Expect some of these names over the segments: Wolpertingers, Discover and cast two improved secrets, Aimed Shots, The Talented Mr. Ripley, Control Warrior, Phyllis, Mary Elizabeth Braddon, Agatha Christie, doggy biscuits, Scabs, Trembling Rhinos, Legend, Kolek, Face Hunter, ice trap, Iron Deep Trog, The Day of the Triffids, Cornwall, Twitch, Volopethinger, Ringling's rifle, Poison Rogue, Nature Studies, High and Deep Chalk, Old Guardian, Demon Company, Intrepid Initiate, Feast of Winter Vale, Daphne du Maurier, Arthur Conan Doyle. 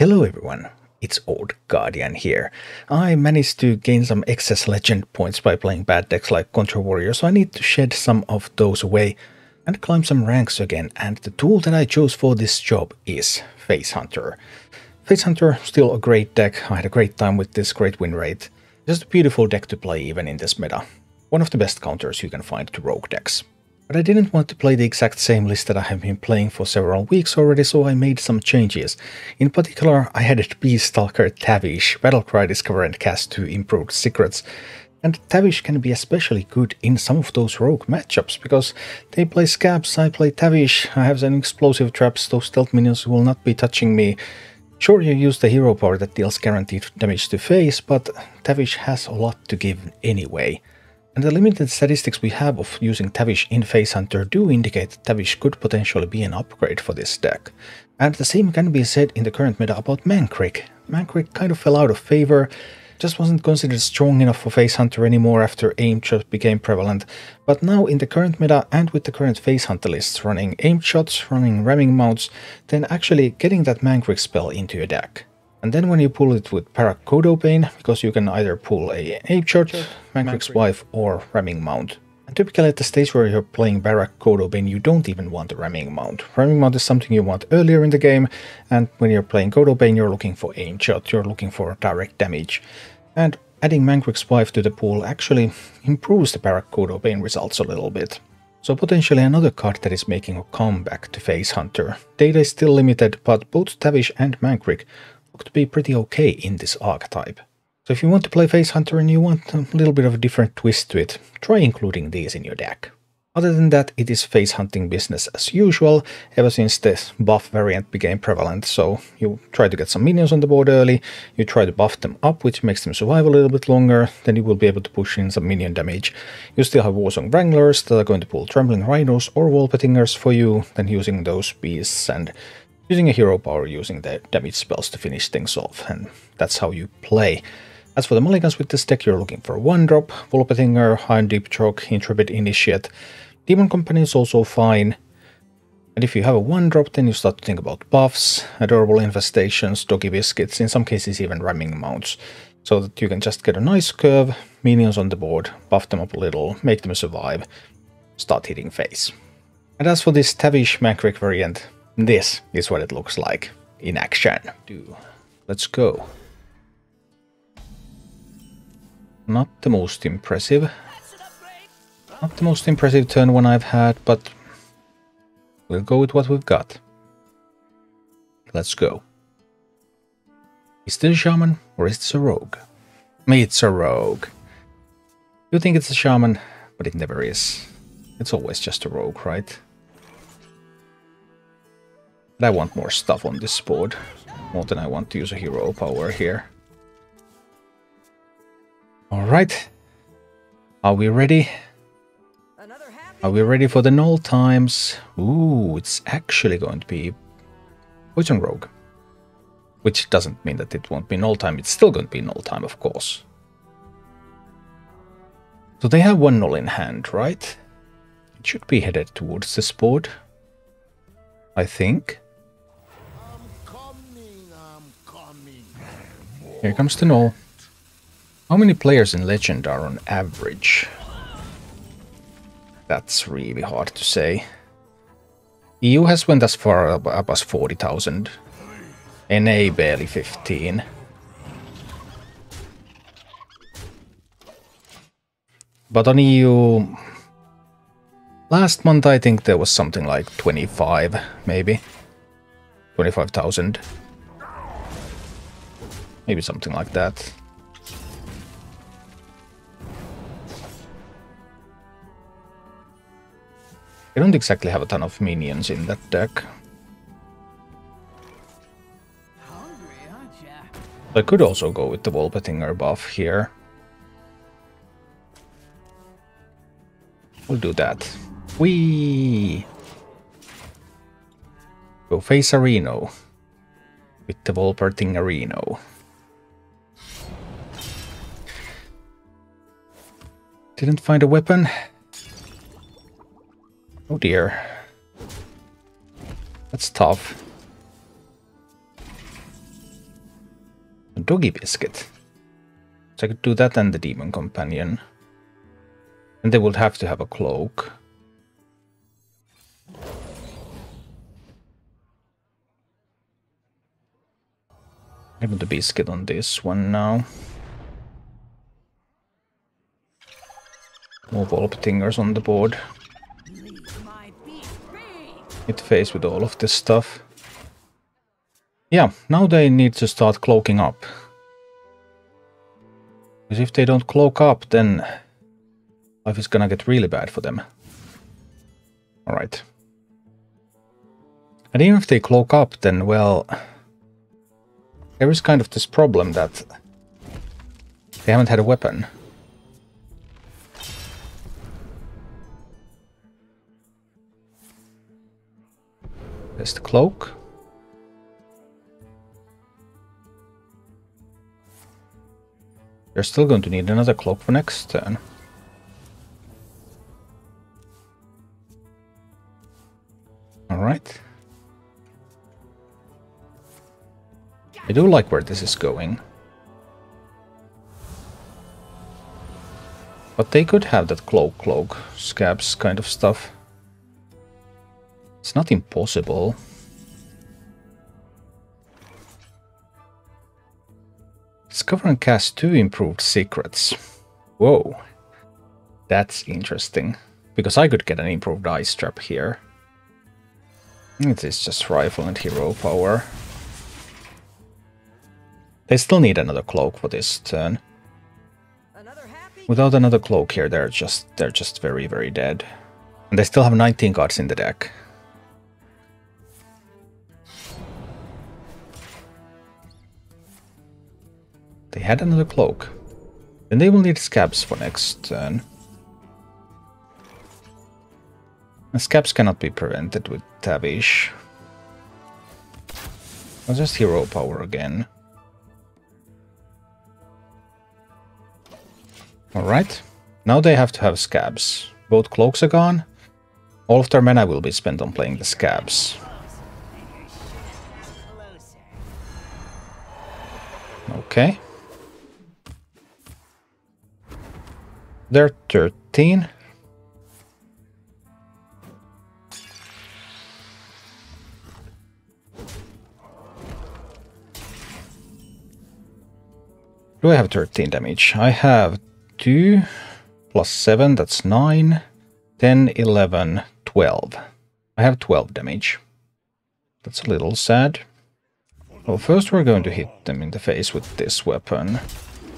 Hello everyone, it's Old Guardian here. I managed to gain some excess legend points by playing bad decks like Control Warrior, so I need to shed some of those away and climb some ranks again, and the tool that I chose for this job is Face Hunter. Face Hunter, still a great deck. I had a great time with this, great win rate. Just a beautiful deck to play even in this meta. One of the best counters you can find to rogue decks. But I didn't want to play the exact same list that I have been playing for several weeks already, so I made some changes. In particular, I added Beaststalker Tavish, Battlecry, Discover and cast two improved secrets. And Tavish can be especially good in some of those rogue matchups, because they play Scabs, I play Tavish, I have some explosive traps, those stealth minions will not be touching me. Sure, you use the hero power that deals guaranteed damage to face, but Tavish has a lot to give anyway. And the limited statistics we have of using Tavish in Face Hunter do indicate that Tavish could potentially be an upgrade for this deck. And the same can be said in the current meta about Mankrik. Mankrik kind of fell out of favor, just wasn't considered strong enough for Face Hunter anymore after Aimed Shots became prevalent. But now in the current meta and with the current Face Hunter lists running Aimed Shots, running Ramming Mounts, then actually getting that Mankrik spell into your deck. And then when you pull it with Parakodopane, because you can either pull a Ape Shot, Mankrik's Wife, or Ramming Mount. And typically at the stage where you're playing Parakodopane, you don't even want a Ramming Mount. Ramming Mount is something you want earlier in the game, and when you're playing Kodopane, you're looking for Aim Shot, you're looking for direct damage. And adding Mankrik's Wife to the pool actually improves the Parakodopane results a little bit. So potentially another card that is making a comeback to Face Hunter. Data is still limited, but both Tavish and Mankrik look to be pretty okay in this archetype. So if you want to play Face Hunter and you want a little bit of a different twist to it, try including these in your deck. Other than that, it is face hunting business as usual, ever since this buff variant became prevalent. So you try to get some minions on the board early, you try to buff them up, which makes them survive a little bit longer, then you will be able to push in some minion damage. You still have Warsong Wranglers that are going to pull Trembling Rhinos or Wolpertingers for you, then using those beasts and using a hero power, using the damage spells to finish things off, and that's how you play. As for the mulligans with this deck, you're looking for 1-drop, Volopethinger, High and Deep Chalk, Intrepid Initiate. Demon Company is also fine. And if you have a 1-drop, then you start to think about buffs, adorable infestations, doggy biscuits, in some cases even ramming mounts. So that you can just get a nice curve, minions on the board, buff them up a little, make them survive, start hitting face. And as for this Tavish Mankrik variant, this is what it looks like in action. Let's go. Not the most impressive. Not the most impressive turn one I've had, but we'll go with what we've got. Let's go. Is this a shaman or is this a rogue? It's a rogue. You think it's a shaman, but it never is. It's always just a rogue, right? I want more stuff on this board, more than I want to use a hero power here. Alright, are we ready? Are we ready for the Null times? Ooh, it's actually going to be Poison Rogue. Which doesn't mean that it won't be Null time, it's still going to be Null time, of course. So they have one Null in hand, right? It should be headed towards this board, I think. Here comes the Null. How many players in Legend are on average? That's really hard to say. EU has went as far up as 40,000. NA barely 15. But on EU, last month I think there was something like 25, maybe. 25,000. Maybe something like that. I don't exactly have a ton of minions in that deck. I could also go with the Wolpertinger buff here. We'll do that. Whee! Go face Areno with the Wolpertingerino. Didn't find a weapon. Oh dear. That's tough. A doggy biscuit. So I could do that and the Demon Companion. And they would have to have a cloak. I put the biscuit on this one now. More Wolpertingers on the board. Hit face with all of this stuff. Yeah, now they need to start cloaking up. Because if they don't cloak up, then life is gonna get really bad for them. Alright. And even if they cloak up, then, well, there is kind of this problem that they haven't had a weapon. There's the cloak. They're still going to need another cloak for next turn. Alright. I do like where this is going. But they could have that cloak, scabs kind of stuff. It's not impossible. Discover and cast two improved secrets. Whoa. That's interesting. Because I could get an improved ice trap here. It is just rifle and hero power. They still need another cloak for this turn. Without another cloak here, they're just very, very dead. And they still have 19 cards in the deck. They had another cloak. Then they will need scabs for next turn. And scabs cannot be prevented with Tavish. I'll just hero power again. Alright. Now they have to have scabs. Both cloaks are gone. All of their mana will be spent on playing the scabs. Okay. They're 13. Do I have 13 damage? I have 2 plus 7, that's 9, 10, 11, 12. I have 12 damage. That's a little sad. Well, first we're going to hit them in the face with this weapon.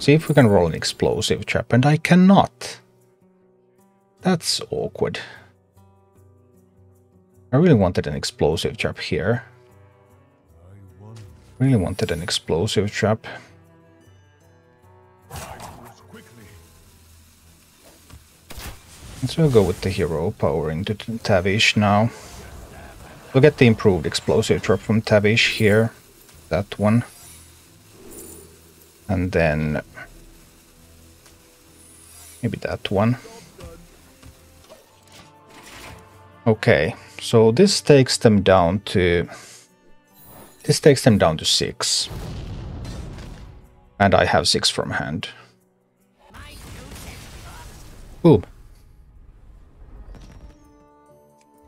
See if we can roll an explosive trap, and I cannot. That's awkward. I really wanted an explosive trap here. Really wanted an explosive trap. So we'll go with the hero power into Tavish now. We'll get the improved explosive trap from Tavish here. That one. And then maybe that one. Okay, so this takes them down to 6. And I have 6 from hand. Boom.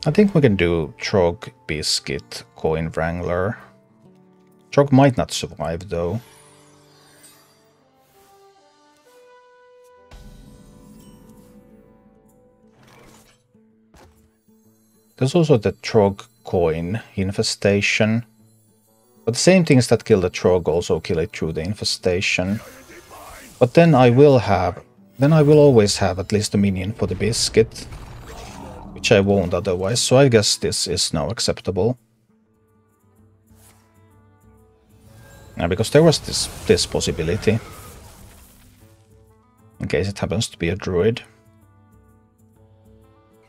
I think we can do Trog, Biscuit, Coin Wrangler. Trog might not survive though. There's also the Trog Coin Infestation. But the same things that kill the Trog also kill it through the Infestation. But then I will always have at least a minion for the Biscuit. Which I won't otherwise, so I guess this is now acceptable. Now, because there was this possibility. In case it happens to be a druid.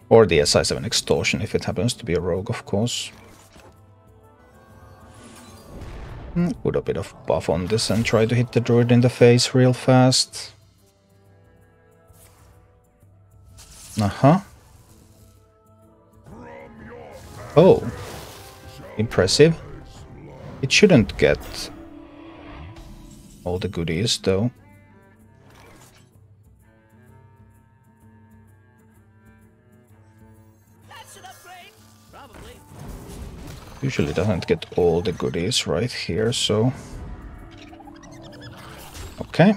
Or the SI7 Extortion, if it happens to be a rogue, of course. Put a bit of buff on this and try to hit the druid in the face real fast. Uh-huh. Oh. Impressive. It shouldn't get all the goodies, though. Usually doesn't get all the goodies right here, so... Okay.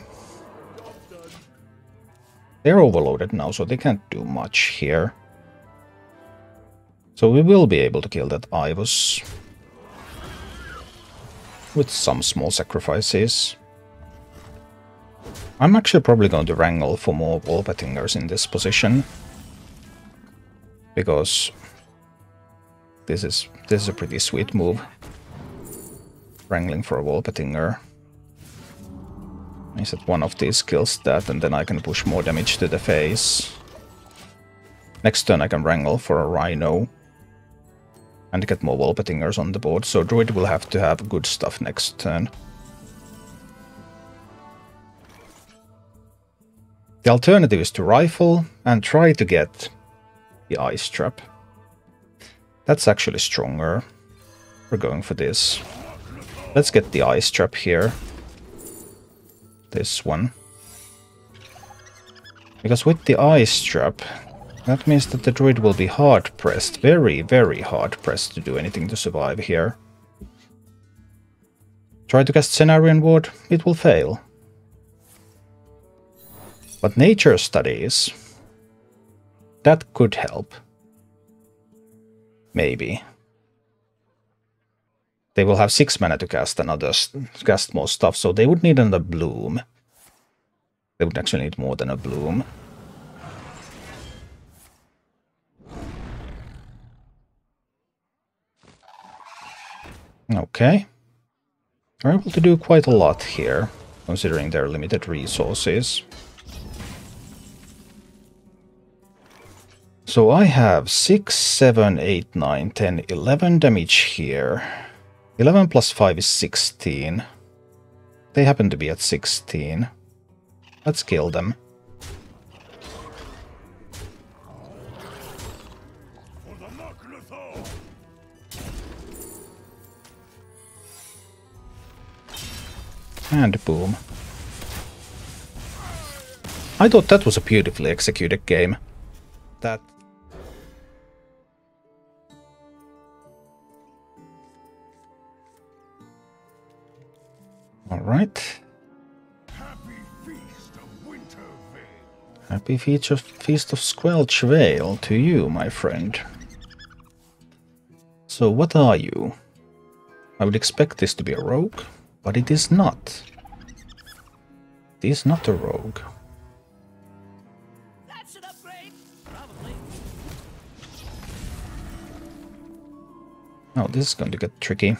They're overloaded now, so they can't do much here. So we will be able to kill that Ivos with some small sacrifices. I'm actually probably going to wrangle for more Wolpertingers in this position, because this is a pretty sweet move. Wrangling for a Wolpertinger. Is that one of these kills that, and then I can push more damage to the face. Next turn I can wrangle for a Rhino and get more Wolpertingers on the board, so Druid will have to have good stuff next turn. The alternative is to rifle and try to get the Ice Trap. That's actually stronger. We're going for this. Let's get the Ice Trap here. This one. Because with the Ice Trap, that means that the Druid will be hard-pressed, very, very hard-pressed to do anything to survive here. Try to cast Cenarion Ward, it will fail. But Nature Studies, that could help. Maybe. They will have 6 mana to cast more stuff, so they would need another bloom. They would actually need more than a bloom. Okay. They're able to do quite a lot here, considering their limited resources. So I have 6, 7, 8, 9, 10, 11 damage here. 11 plus 5 is 16. They happen to be at 16. Let's kill them. And boom. I thought that was a beautifully executed game. That... Alright. Happy Feast of Winter Vale. Happy Feast of Squelch Vale to you, my friend. So what are you? I would expect this to be a rogue, but it is not. It is not a rogue. That's an upgrade, probably. Oh, this is going to get tricky.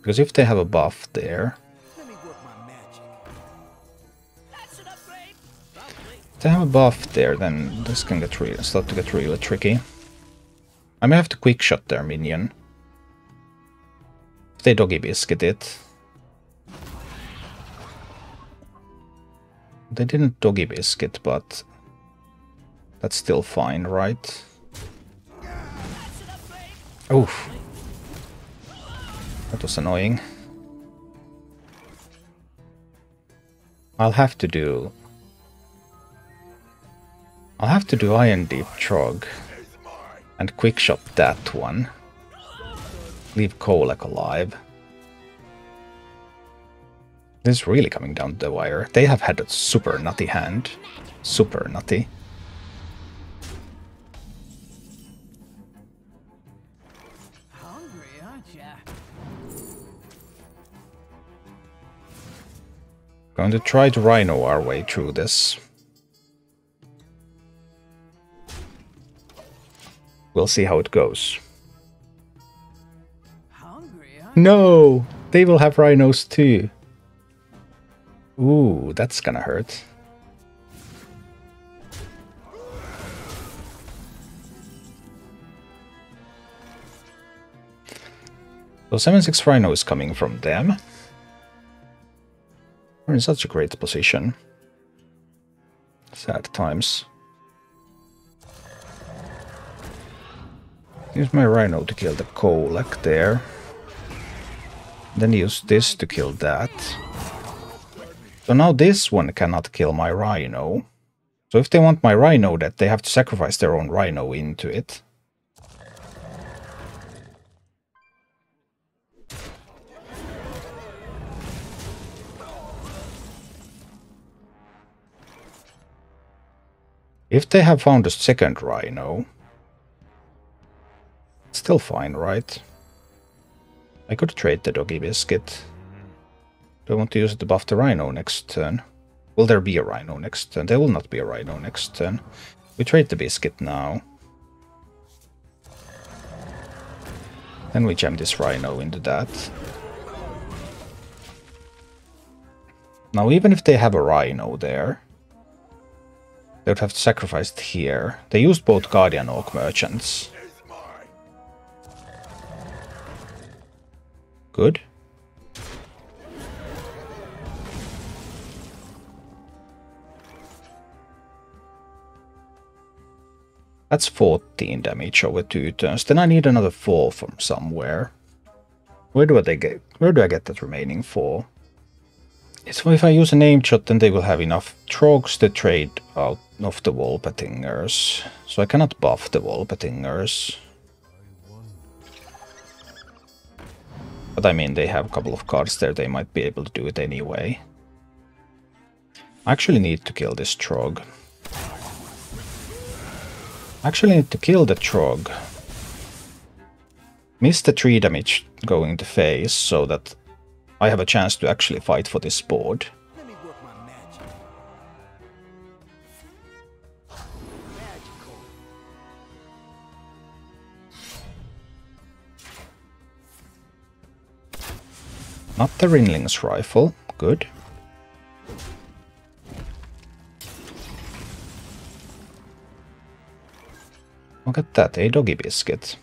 Because if they have a buff there, then this can get start to get really tricky. I may have to quickshot their minion. If they doggy biscuit it, they didn't doggy biscuit, but that's still fine, right? Oof. That was annoying. I'll have to do Iron Deep Trog and quickshot that one. Leave Kolek alive. This is really coming down the wire. They have had a super nutty hand. Super nutty. Going to try to Rhino our way through this. We'll see how it goes. No! They will have Rhinos too. Ooh, that's gonna hurt. So 7-6 Rhino is coming from them. We're in such a great position. Sad times. Use my Rhino to kill the Kolek there. Then use this to kill that. So now this one cannot kill my rhino. So if they want my rhino dead, they have to sacrifice their own rhino into it. If they have found a second rhino, it's still fine, right? I could trade the doggy biscuit. Do I want to use it to buff the rhino next turn? Will there be a rhino next turn? There will not be a rhino next turn. We trade the biscuit now. Then we jam this rhino into that. Now even if they have a rhino there, they would have to sacrifice it here. They used both Guardian Orc merchants. Good. That's 14 damage over 2 turns. Then I need another 4 from somewhere. Where do I get that remaining 4? So if I use an aimed shot, then they will have enough trogs to trade out of the Wolpertingers. So I cannot buff the Wolpertingers. But I mean, they have a couple of cards there, they might be able to do it anyway. I actually need to kill this trog. I actually need to kill the trog. Miss the 3 damage going to face, so that I have a chance to actually fight for this board. Let me work my magic. Magical. Not the Ringling's rifle, good. Look at that, a doggy biscuit.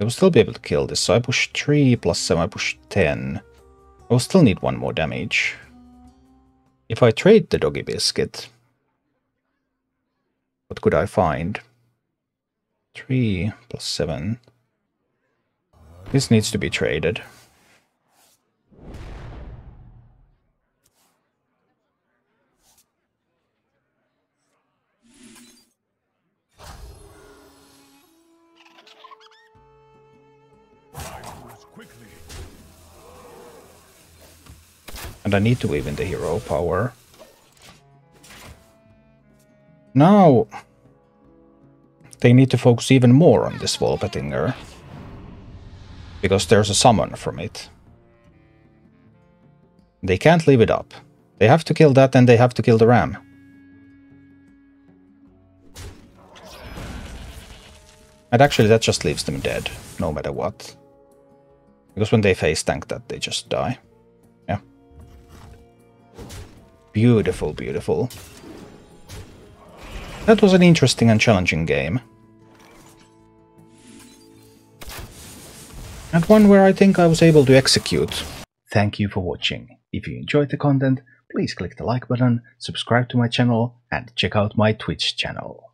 I will still be able to kill this, so I push 3 plus 7, I push 10. I will still need 1 more damage. If I trade the doggy biscuit, what could I find? 3 plus 7. This needs to be traded. And I need to weave in the hero power. Now they need to focus even more on this Wolpertinger, because there's a summon from it. They can't leave it up. They have to kill that, and they have to kill the ram. And actually that just leaves them dead, no matter what. Because when they face tank that, they just die. Beautiful, beautiful. That was an interesting and challenging game. And one where I think I was able to execute. Thank you for watching. If you enjoyed the content, please click the like button, subscribe to my channel, and check out my Twitch channel.